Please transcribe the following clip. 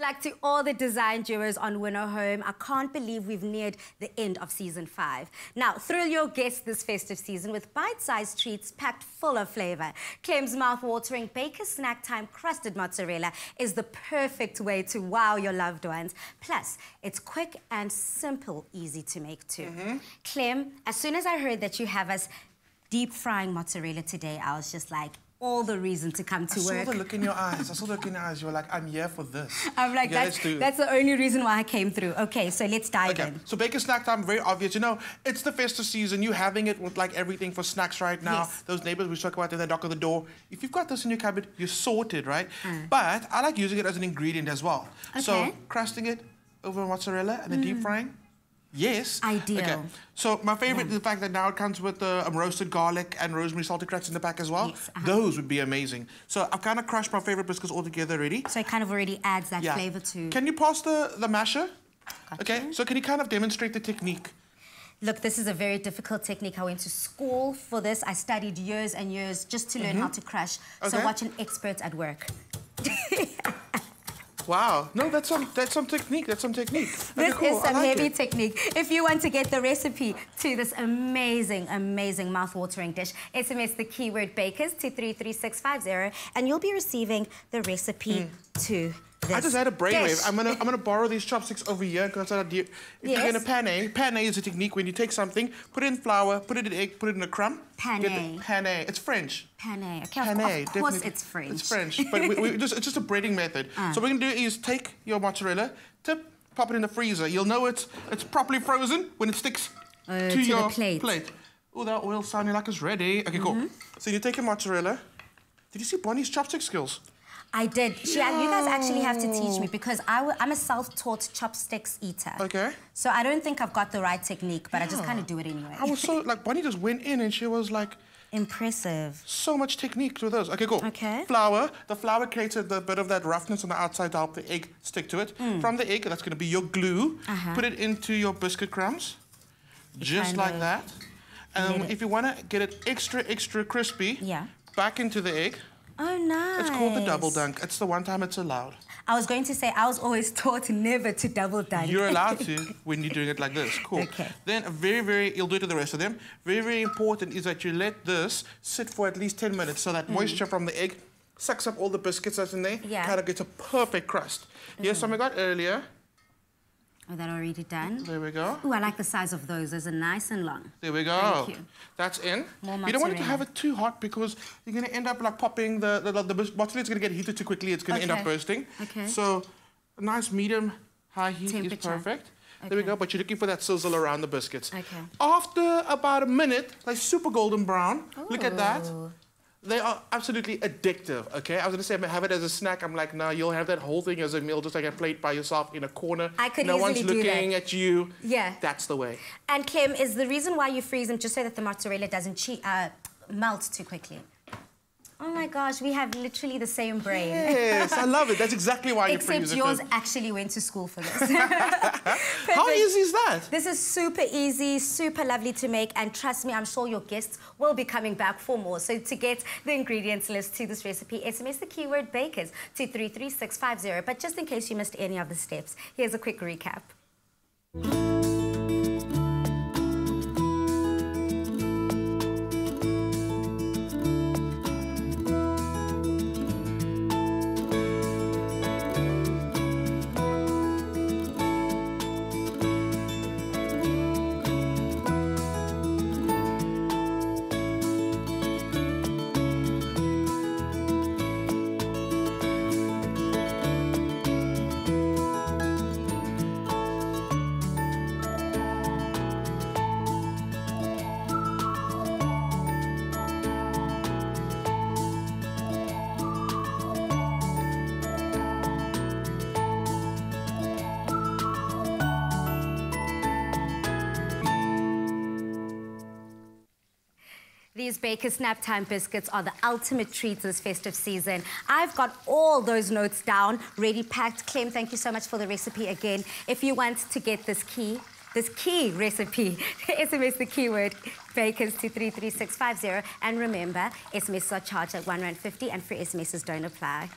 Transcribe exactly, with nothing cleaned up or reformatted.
like to all the design duos on Winner Home. I can't believe we've neared the end of season five. Now, thrill your guests this festive season with bite-sized treats packed full of flavor. Clem's mouth-watering Baker's Snacktime Crusted Mozzarella is the perfect way to wow your loved ones. Plus, it's quick and simple, easy to make too. Mm-hmm. Clem, as soon as I heard that you have us deep frying mozzarella today, I was just like, all the reason to come to I work. I saw the look in your eyes. I saw the look in your eyes. You were like, I'm here for this. I'm like, yeah, that's, that's the only reason why I came through. Okay, so let's dive okay. in. So Baker's Snacktime, very obvious. You know, it's the festive season. You're having it with like everything for snacks right now. Yes. Those neighbors we talk about, they knock on the door. If you've got this in your cupboard, you're sorted, right? Mm. But I like using it as an ingredient as well. Okay. So crusting it over mozzarella and then mm. deep frying. Yes. Ideal. Okay. So my favorite yeah. is the fact that now it comes with uh, um, roasted garlic and rosemary salted cracks in the pack as well. Yes, uh-huh. Those would be amazing. So I've kind of crushed my favorite biscuits all together already. So it kind of already adds that yeah. flavor to... Can you pass the, the masher? Gotcha. Okay. So can you kind of demonstrate the technique? Look, this is a very difficult technique. I went to school for this. I studied years and years just to learn mm-hmm. how to crush. Okay. So watch an expert at work. Wow. No, that's some, that's some technique. That's some technique. This cool. is some like heavy it. technique. If you want to get the recipe to this amazing, amazing mouth-watering dish, S M S the keyword BAKERS to three three six five zero and you'll be receiving the recipe mm. to this I just had a brainwave. I'm gonna, I'm gonna borrow these chopsticks over here because I yes. you're gonna panay. Panay is a technique when you take something, put it in flour, put it in egg, put it in a crumb. Panay. Panay. It's French. Panay. Okay, panay. Of course, it's French. It's French, but we, we just, it's just a breading method. Uh. So what we're gonna do is take your mozzarella, tip, pop it in the freezer. You'll know it's it's properly frozen when it sticks uh, to, to your plate. plate. Oh, that oil sounding like it's ready. Okay, mm-hmm. cool. So you take your mozzarella. Did you see Bonnie's chopstick skills? I did. She, no. You guys actually have to teach me because I w I'm a self-taught chopsticks eater. Okay. So I don't think I've got the right technique, but yeah. I just kind of do it anyway. I was so, like, Bonnie just went in and she was like... Impressive. So much technique to those. Okay, cool. Okay. Flour. The flour creates a bit of that roughness on the outside to help the egg stick to it. Mm. From the egg, that's going to be your glue. Uh-huh. Put it into your biscuit crumbs. It just like of... that. And um, if you want to get it extra, extra crispy, yeah. back into the egg. Oh, nice. It's called the double dunk. It's the one time it's allowed. I was going to say, I was always taught never to double dunk. You're allowed to when you're doing it like this. Cool. Okay. Then very, very, you'll do it to the rest of them. Very, very important is that you let this sit for at least ten minutes so that mm. moisture from the egg sucks up all the biscuits that's in there. Yeah. Kind of gets a perfect crust. Mm. Here's some I got earlier. Oh, that already done. There we go. Oh, I like the size of those. Those are nice and long. There we go. Thank you. That's in. More mozzarella. You don't want it to have it too hot because you're going to end up like popping the... The, the, the mozzarella is going to get heated too quickly. It's going to okay. end up bursting. Okay. So a nice medium high heat is perfect. Okay. There we go. But you're looking for that sizzle around the biscuits. Okay. After about a minute, they're super golden brown. Ooh. Look at that. They are absolutely addictive, okay? I was gonna say, I'm gonna have it as a snack. I'm like, no, you'll have that whole thing as a meal, just like a plate by yourself in a corner. I could easily do that. No one's looking at you. Yeah. That's the way. And Clem, is the reason why you freeze them just so that the mozzarella doesn't che uh, melt too quickly? Oh my gosh, we have literally the same brain. Yes, I love it. That's exactly why you freeze it. Except yours actually went to school for this. How easy is that? This is super easy, super lovely to make, and trust me, I'm sure your guests will be coming back for more. So to get the ingredients list to this recipe, S M S the keyword BAKERS to three three six five zero. But just in case you missed any of the steps, here's a quick recap. These Baker's Snacktime biscuits are the ultimate treat this festive season. I've got all those notes down, ready packed. Clem, thank you so much for the recipe again. If you want to get this key, this key recipe, S M S the keyword BAKERS to three three six five zero. And remember, S M Ss are charged at one rand fifty and free S M Ss don't apply.